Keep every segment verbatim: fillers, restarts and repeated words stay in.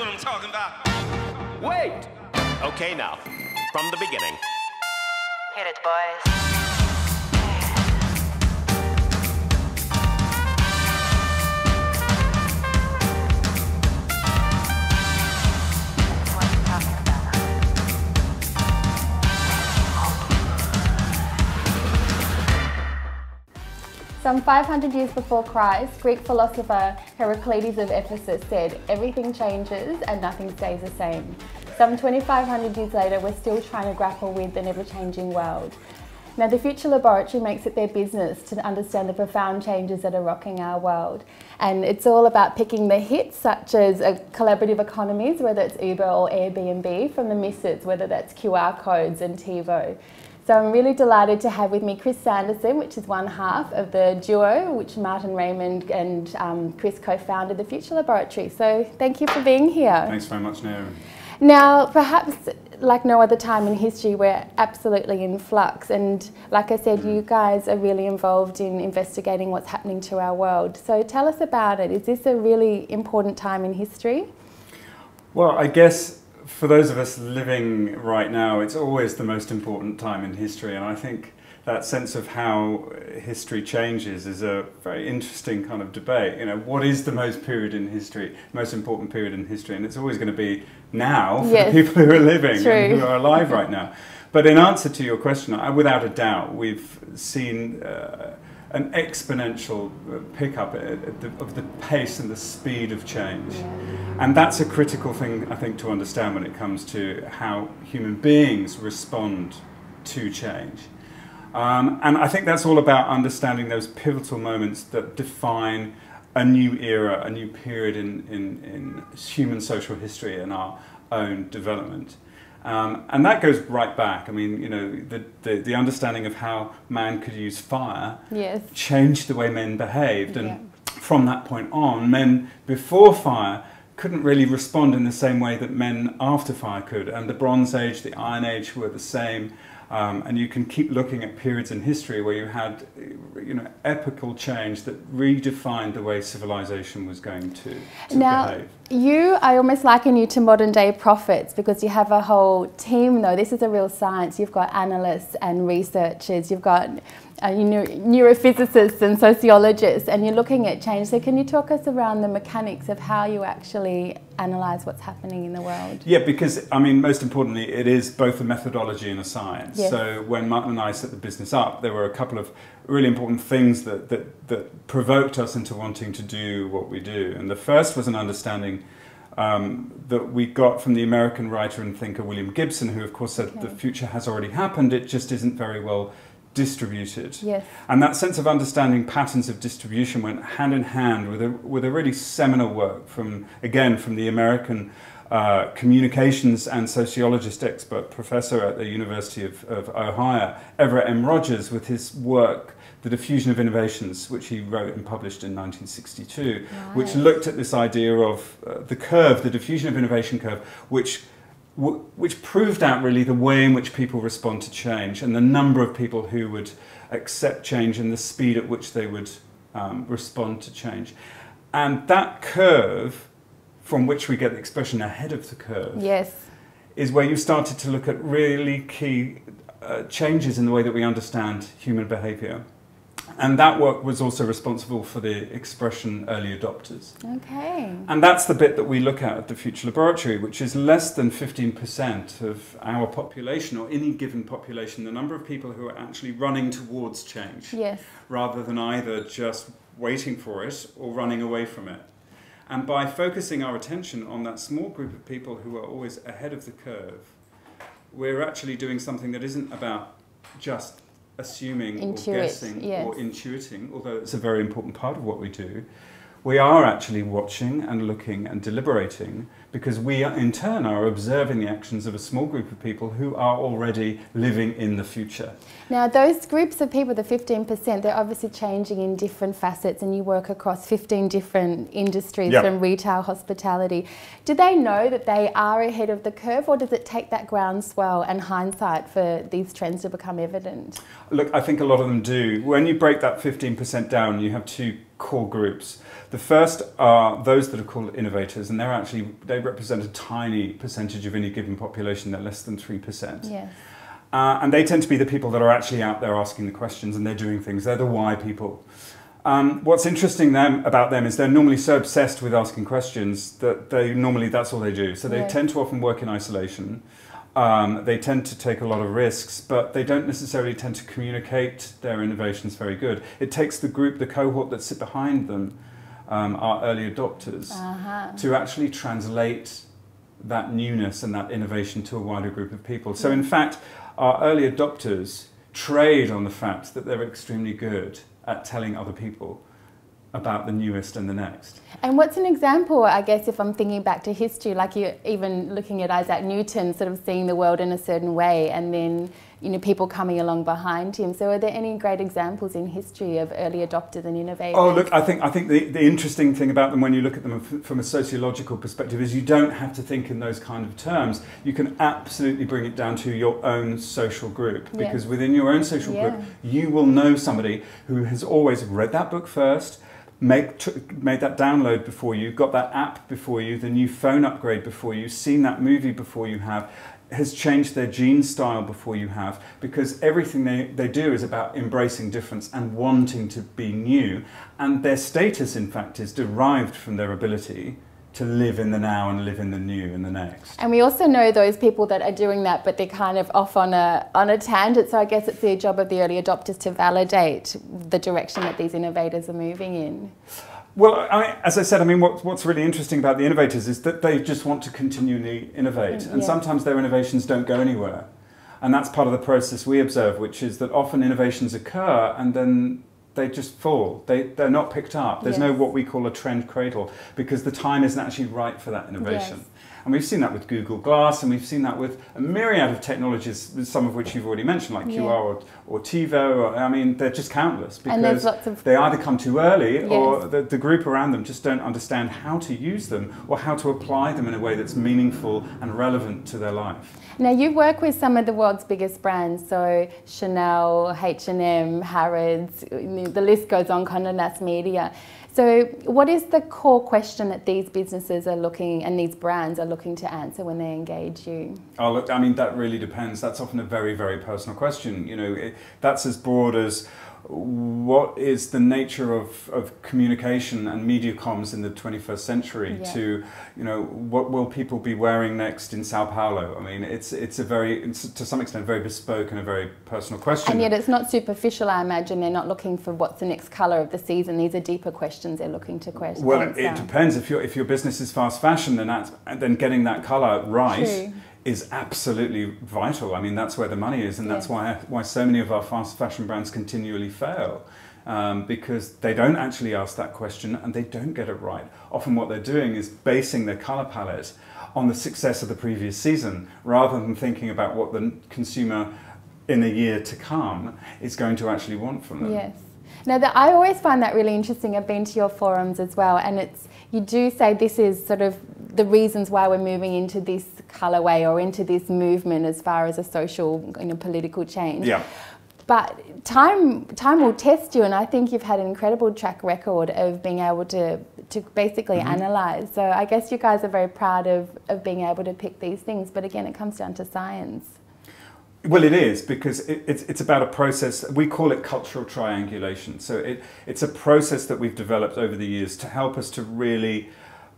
what I'm talking about. Wait! Okay, now, from the beginning. Hit it, boys. Some five hundred years before Christ, Greek philosopher Heraclitus of Ephesus said, "Everything changes and nothing stays the same." Some twenty-five hundred years later, we're still trying to grapple with an ever-changing world. Now, the Future Laboratory makes it their business to understand the profound changes that are rocking our world. And it's all about picking the hits, such as collaborative economies, whether it's Uber or Airbnb, from the misses, whether that's Q R codes and TiVo. So I'm really delighted to have with me Chris Sanderson, which is one half of the duo, which Martin Raymond and um, Chris co-founded the Future Laboratory. So thank you for being here. Thanks very much, Naomi. Now, perhaps like no other time in history, we're absolutely in flux. And like I said, mm. you guys are really involved in investigating what's happening to our world. So tell us about it. Is this a really important time in history? Well, I guess for those of us living right now, it's always the most important time in history, and I think that sense of how history changes is a very interesting kind of debate. You know, what is the most period in history, most important period in history? And it's always going to be now for yes, the people who are living true. and who are alive right now. But in answer to your question, I, without a doubt, we've seen uh, an exponential pickup at the, of the pace and the speed of change. And that's a critical thing, I think, to understand when it comes to how human beings respond to change. Um, and I think that's all about understanding those pivotal moments that define a new era, a new period in, in, in human social history and our own development. Um, and that goes right back. I mean, you know, the, the, the understanding of how man could use fire yes. changed the way men behaved. And yeah. from that point on, men before fire couldn't really respond in the same way that men after fire could. And the Bronze Age, the Iron Age were the same. Um, and you can keep looking at periods in history where you had, you know, epical change that redefined the way civilization was going to, to now, behave. You, I almost liken you to modern day prophets because you have a whole team though. This is a real science. You've got analysts and researchers. You've got uh, you know, neurophysicists and sociologists, and you're looking at change. So can you talk us around the mechanics of how you actually analyse what's happening in the world? Yeah, because, I mean, most importantly, it is both a methodology and a science. Yes. So when Martin and I set the business up, there were a couple of really important things that, that, that provoked us into wanting to do what we do. And the first was an understanding um, that we got from the American writer and thinker William Gibson, who, of course, said okay. the future has already happened, it just isn't very well distributed. Yes. And that sense of understanding patterns of distribution went hand in hand with a, with a really seminal work from, again, from the American uh, communications and sociologist expert professor at the University of, of Ohio, Everett M. Rogers, with his work, The Diffusion of Innovations, which he wrote and published in nineteen sixty-two, nice. Which looked at this idea of uh, the curve, the diffusion of innovation curve, which which proved out really the way in which people respond to change and the number of people who would accept change and the speed at which they would um, respond to change. And that curve, from which we get the expression ahead of the curve, yes. is where you started to look at really key uh, changes in the way that we understand human behaviour. And that work was also responsible for the expression early adopters. Okay. And that's the bit that we look at at the Future Laboratory, which is less than fifteen percent of our population, or any given population, the number of people who are actually running towards change. Yes. Rather than either just waiting for it or running away from it. And by focusing our attention on that small group of people who are always ahead of the curve, we're actually doing something that isn't about just assuming Intuit, or guessing yes. or intuiting, although it's a very important part of what we do. We are actually watching and looking and deliberating because we are, in turn are observing the actions of a small group of people who are already living in the future. Now those groups of people, the fifteen percent, they're obviously changing in different facets and you work across fifteen different industries yep. from retail, hospitality. Do they know that they are ahead of the curve or does it take that groundswell and hindsight for these trends to become evident? Look, I think a lot of them do. When you break that fifteen percent down, you have two core groups. The first are those that are called innovators, and they're actually, they represent a tiny percentage of any given population. They're less than three percent. Yes. Uh, and they tend to be the people that are actually out there asking the questions, and they're doing things. They're the why people. Um, what's interesting them, about them is they're normally so obsessed with asking questions that they normally, that's all they do. So they right. tend to often work in isolation. Um, they tend to take a lot of risks, but they don't necessarily tend to communicate their innovations very good. It takes the group, the cohort that sit behind them, um, our early adopters, uh-huh. to actually translate that newness and that innovation to a wider group of people. So in fact, our early adopters trade on the fact that they're extremely good at telling other people about the newest and the next. And what's an example, I guess, if I'm thinking back to history, like you even looking at Isaac Newton, sort of seeing the world in a certain way, and then, you know, people coming along behind him. So are there any great examples in history of early adopters and innovators? Oh, look, I think, I think the, the interesting thing about them when you look at them from a sociological perspective is you don't have to think in those kind of terms. You can absolutely bring it down to your own social group, yeah. because within your own social yeah. group, you will know somebody who has always read that book first, Make, made that download before you, got that app before you, the new phone upgrade before you, seen that movie before you have, has changed their jean style before you have, because everything they, they do is about embracing difference and wanting to be new. And their status, in fact, is derived from their ability to live in the now and live in the new and the next. And we also know those people that are doing that, but they're kind of off on a, on a tangent. So I guess it's the job of the early adopters to validate the direction that these innovators are moving in. Well, I mean, as I said, I mean, what, what's really interesting about the innovators is that they just want to continually innovate. And yeah. sometimes their innovations don't go anywhere. And that's part of the process we observe, which is that often innovations occur and then they just fall. They, they're not picked up. There's yes. no what we call a trend cradle, because the time isn't actually right for that innovation. Yes. And we've seen that with Google Glass, and we've seen that with a myriad of technologies, some of which you've already mentioned, like yeah. Q R or, or TiVo. Or, I mean, they're just countless, because of, they either come too early yes. or the, the group around them just don't understand how to use them or how to apply them in a way that's meaningful and relevant to their life. Now, you work with some of the world's biggest brands, so Chanel, H and M, Harrods, the list goes on, Condé Nast Media. So what is the core question that these businesses are looking, and these brands are looking to answer when they engage you? Oh, look, I mean, that really depends. That's often a very, very personal question. You know, it, that's as broad as what is the nature of, of communication and media comms in the twenty-first century yeah. to, you know, what will people be wearing next in Sao Paulo? I mean, it's, it's a very, it's, to some extent, very bespoke and a very personal question. And yet it's not superficial, I imagine. They're not looking for what's the next colour of the season. These are deeper questions they're looking to question. Well, it, it depends. If, you're, if your business is fast fashion, then, that's, then getting that colour right True. is absolutely vital. I mean, that's where the money is, and yes. that's why why so many of our fast fashion brands continually fail, um, because they don't actually ask that question and they don't get it right. Often what they're doing is basing their colour palette on the success of the previous season, rather than thinking about what the consumer in a year to come is going to actually want from them. Yes. Now, that I always find that really interesting. I've been to your forums as well, and it's, you do say this is sort of the reasons why we're moving into this colourway or into this movement as far as a social and a political change. Yeah. But time, time will test you, and I think you've had an incredible track record of being able to, to basically mm-hmm. analyse. So I guess you guys are very proud of, of being able to pick these things, but again, it comes down to science. Well, it is, because it, it's, it's about a process. We call it cultural triangulation. So it, it's a process that we've developed over the years to help us to really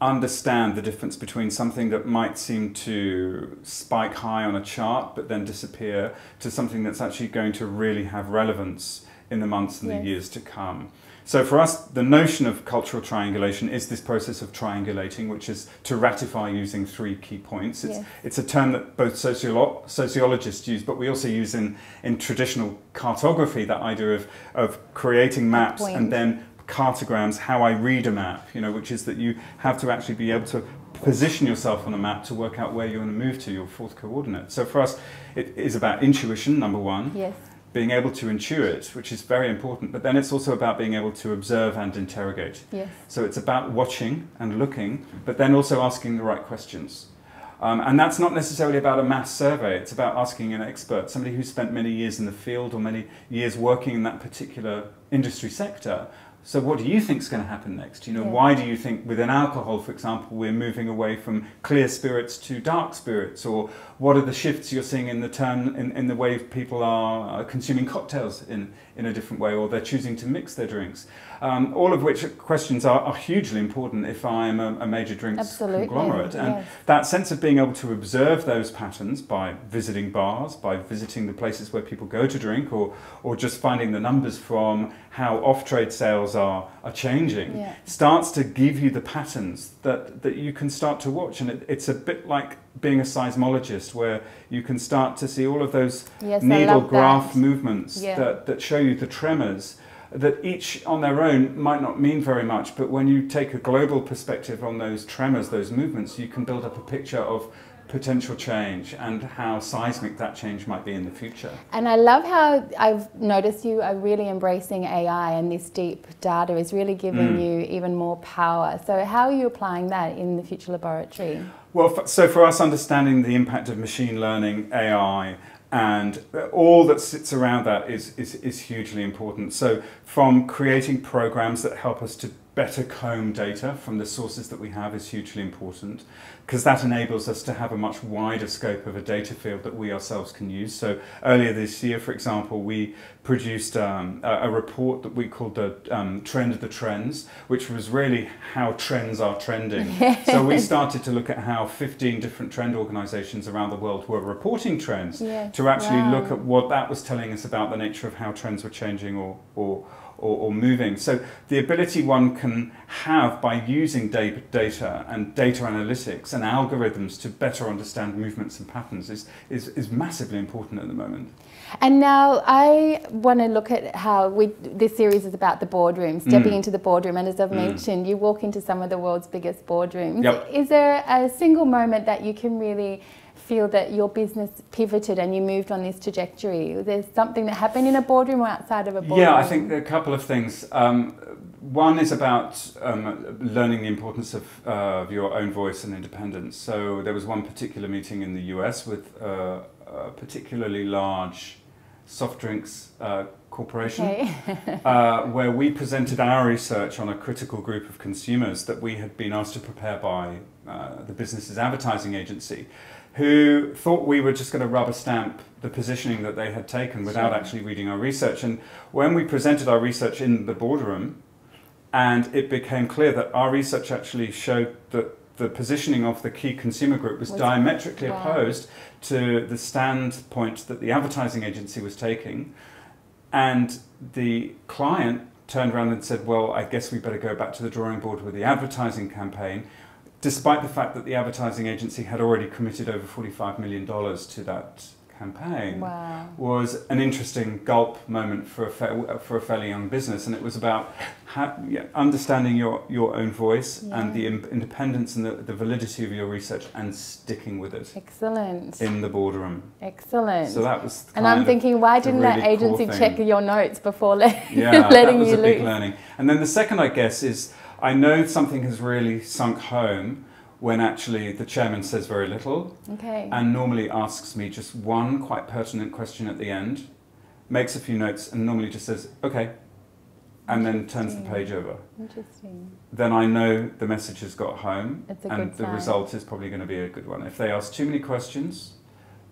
understand the difference between something that might seem to spike high on a chart but then disappear, to something that's actually going to really have relevance in the months and yes. the years to come. So for us, the notion of cultural triangulation is this process of triangulating, which is to ratify using three key points. It's, yes. it's a term that both sociolo sociologists use, but we also use in, in traditional cartography, that idea of, of creating maps and then cartograms, how I read a map, you know, which is that you have to actually be able to position yourself on a map to work out where you're going to move to, your fourth coordinate. So for us, it is about intuition, number one. Yes. Being able to intuit, which is very important, but then it's also about being able to observe and interrogate. Yes. So it's about watching and looking, but then also asking the right questions. Um, and that's not necessarily about a mass survey, it's about asking an expert, somebody who's spent many years in the field or many years working in that particular industry sector, So what do you think is going to happen next? You know, yeah. Why do you think within alcohol, for example, we're moving away from clear spirits to dark spirits? Or what are the shifts you're seeing in the term, in, in the way people are consuming cocktails in, in a different way, or they're choosing to mix their drinks? Um, all of which questions are, are hugely important if I'm a, a major drinks Absolutely. Conglomerate. And yes. that sense of being able to observe those patterns by visiting bars, by visiting the places where people go to drink, or, or just finding the numbers from how off-trade sales Are, are changing, yeah. starts to give you the patterns that, that you can start to watch. And it, it's a bit like being a seismologist, where you can start to see all of those yes, needle graph that. movements yeah. that, that show you the tremors that each on their own might not mean very much. But when you take a global perspective on those tremors, those movements, you can build up a picture of potential change and how seismic that change might be in the future. And I love how I've noticed you are really embracing A I, and this deep data is really giving mm. you even more power. So how are you applying that in the Future Laboratory? Well, so for us, understanding the impact of machine learning, A I, and all that sits around that is, is, is hugely important. So from creating programs that help us to better comb data from the sources that we have is hugely important, because that enables us to have a much wider scope of a data field that we ourselves can use. So earlier this year, for example, we produced um, a, a report that we called the um, Trend of the Trends, which was really how trends are trending. Yes. So we started to look at how fifteen different trend organizations around the world were reporting trends yes. to actually wow. look at what that was telling us about the nature of how trends were changing or, or Or, or moving. So the ability one can have by using data and data analytics and algorithms to better understand movements and patterns is, is, is massively important at the moment. And now I want to look at how we, this series is about the boardroom, stepping mm. into the boardroom. And as I've mm. mentioned, you walk into some of the world's biggest boardrooms. Yep. Is there a single moment that you can really feel that your business pivoted and you moved on this trajectory? Was there something that happened in a boardroom or outside of a boardroom? Yeah, I think a couple of things. Um, one is about um, learning the importance of, uh, of your own voice and independence. So there was one particular meeting in the U S with uh, a particularly large soft drinks uh, corporation okay. uh, where we presented our research on a critical group of consumers that we had been asked to prepare by uh, the business's advertising agency, who thought we were just going to rubber stamp the positioning that they had taken without sure. actually reading our research. And when we presented our research in the boardroom, and it became clear that our research actually showed that the positioning of the key consumer group was, was diametrically wow. opposed to the standpoint that the advertising agency was taking, and the client turned around and said, well, I guess we better go back to the drawing board with the advertising campaign, despite the fact that the advertising agency had already committed over forty-five million dollars to that campaign. Wow. Was an interesting gulp moment for a, fa for a fairly young business. And it was about how, yeah, understanding your, your own voice yeah. and the independence and the, the validity of your research and sticking with it. Excellent. In the boardroom. Excellent. So that was kind And I'm of thinking, why didn't really that agency check your notes before le yeah, letting you loose? Yeah, that was a big learning. And then the second, I guess, is I know something has really sunk home when actually the chairman says very little okay. and normally asks me just one quite pertinent question at the end, makes a few notes and normally just says, okay, and then turns the page over. Interesting. Then I know the message has got home and the sign. result is probably going to be a good one. If they ask too many questions,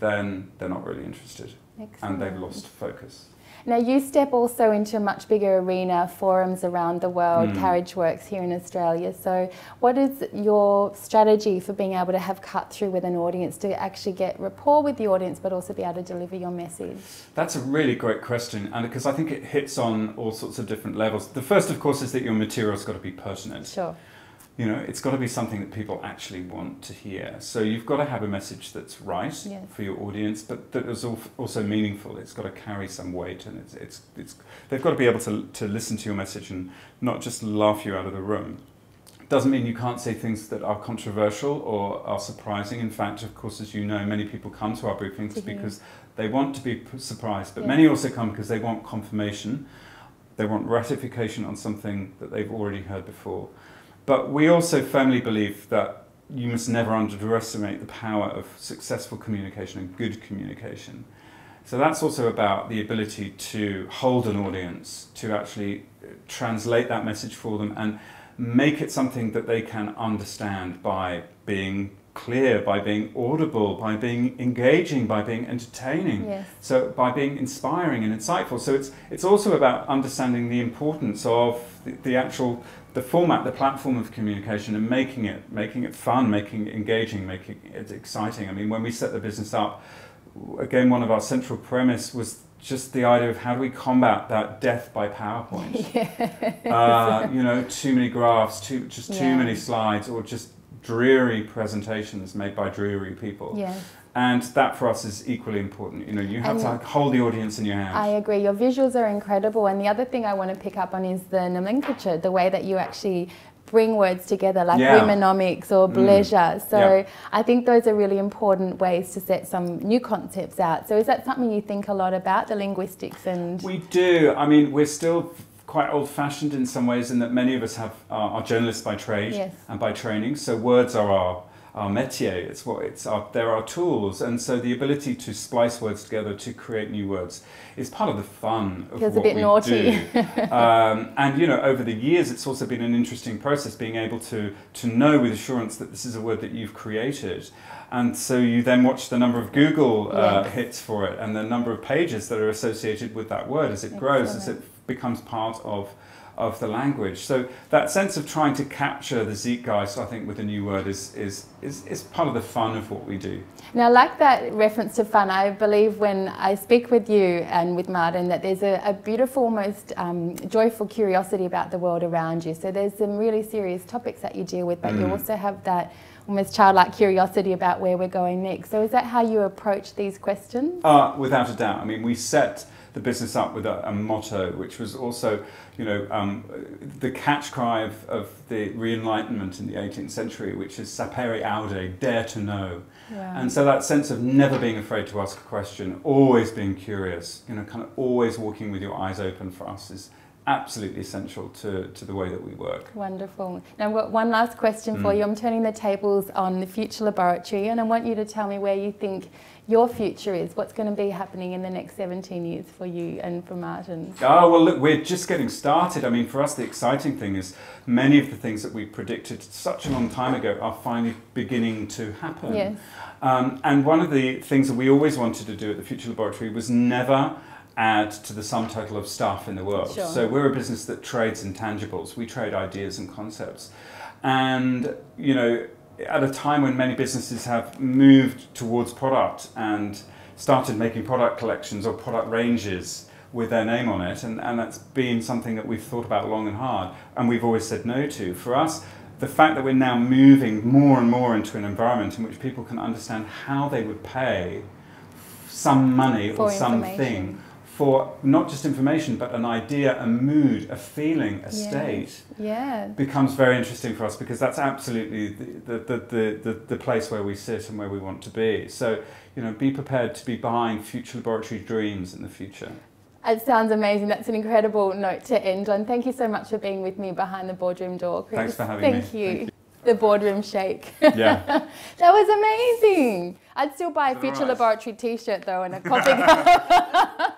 then they're not really interested. Excellent. And they've lost focus. Now you step also into a much bigger arena, forums around the world, mm. Carriageworks here in Australia. So what is your strategy for being able to have cut through with an audience to actually get rapport with the audience, but also be able to deliver your message? That's a really great question, and because I think it hits on all sorts of different levels. The first, of course, is that your material's got to be pertinent. Sure. You know, it's got to be something that people actually want to hear. So you've got to have a message that's right yes. for your audience, but that is also meaningful. It's got to carry some weight, and it's, it's, it's, they've got to be able to, to listen to your message and not just laugh you out of the room. Doesn't mean you can't say things that are controversial or are surprising. In fact, of course, as you know, many people come to our briefings mm-hmm. because they want to be surprised, but yeah. many also come because they want confirmation. They want ratification on something that they've already heard before. But we also firmly believe that you must never underestimate the power of successful communication and good communication. So that's also about the ability to hold an audience, to actually translate that message for them and make it something that they can understand by being clear, by being audible, by being engaging, by being entertaining, yes. So by being inspiring and insightful. So it's it's also about understanding the importance of the, the actual the format, the platform of communication, and making it making it fun, making it engaging, making it exciting. I mean, when we set the business up, again, one of our central premise was just the idea of how do we combat that death by PowerPoint? Yes. Uh, you know, too many graphs, too just too yeah. many slides, or just dreary presentations made by dreary people. Yes. And that for us is equally important. You know, you have and to hold the audience in your hands. I agree. Your visuals are incredible. And the other thing I want to pick up on is the nomenclature, the way that you actually bring words together, like yeah. womenomics or bleisure. Mm. So yeah. I think those are really important ways to set some new concepts out. So is that something you think a lot about, the linguistics? And we do. I mean, we're still quite old-fashioned in some ways, in that many of us have uh, are journalists by trade yes. and by training, so words are our our métier. It's what it's our they're our tools, and so the ability to splice words together to create new words is part of the fun of what a bit we naughty. do. Um, and you know, over the years, it's also been an interesting process being able to to know with assurance that this is a word that you've created. And so you then watch the number of Google uh, yes. hits for it, and the number of pages that are associated with that word as it grows, Excellent. as it becomes part of of the language. So that sense of trying to capture the zeitgeist, I think, with a new word is is is, is part of the fun of what we do. Now, like that reference to fun, I believe when I speak with you and with Martin that there's a, a beautiful, almost um, joyful curiosity about the world around you. So there's some really serious topics that you deal with, but mm. you also have that almost childlike curiosity about where we're going next. So is that how you approach these questions? Uh, without a doubt. I mean, we set the business up with a, a motto, which was also, you know, um, the catch cry of, of the re-enlightenment in the eighteenth century, which is sapere aude, dare to know. Yeah. And so that sense of never being afraid to ask a question, always being curious, you know, kind of always walking with your eyes open for us is absolutely essential to, to the way that we work. Wonderful. Now I've got one last question mm. for you. I'm turning the tables on the Future Laboratory, and I want you to tell me where you think your future is. What's going to be happening in the next seventeen years for you and for Martin? Oh, well, look, we're just getting started. I mean, for us, the exciting thing is many of the things that we predicted such a long time ago are finally beginning to happen. Yes. Um, and one of the things that we always wanted to do at the Future Laboratory was never add to the sum total of stuff in the world. Sure. So we're a business that trades intangibles. We trade ideas and concepts. And, you know, at a time when many businesses have moved towards product and started making product collections or product ranges with their name on it, and, and that's been something that we've thought about long and hard, and we've always said no to. For us, the fact that we're now moving more and more into an environment in which people can understand how they would pay some money or something for not just information, but an idea, a mood, a feeling, a yes. state, yeah. becomes very interesting for us, because that's absolutely the, the, the, the, the place where we sit and where we want to be. So, you know, be prepared to be buying Future Laboratory dreams in the future. It sounds amazing. That's an incredible note to end on. Thank you so much for being with me behind the boardroom door, Chris. Thanks for having Thank me. You. Thank you. The boardroom shake. Yeah. That was amazing. I'd still buy a Future Laboratory t-shirt, though, and a coffee cup.